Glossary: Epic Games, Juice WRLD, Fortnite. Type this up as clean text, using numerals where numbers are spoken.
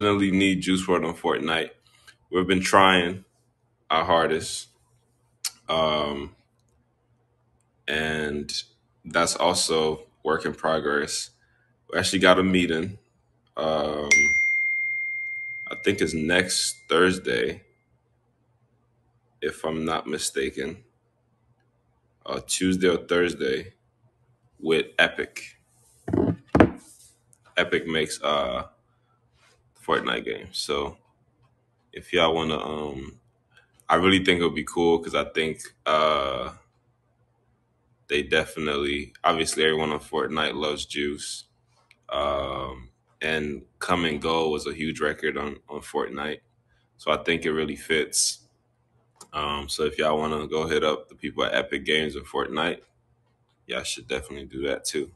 definitely need Juice WRLD on Fortnite. We've been trying our hardest. And that's also work in progress. We actually got a meeting. I think it's next Thursday, if I'm not mistaken. Tuesday or Thursday with Epic. Epic makes Fortnite games. So if y'all want to, I really think it'll be cool because I think they definitely, obviously everyone on Fortnite loves Juice. And Come and Go was a huge record on Fortnite. So I think it really fits. So if y'all want to go hit up the people at Epic Games and Fortnite, y'all should definitely do that too.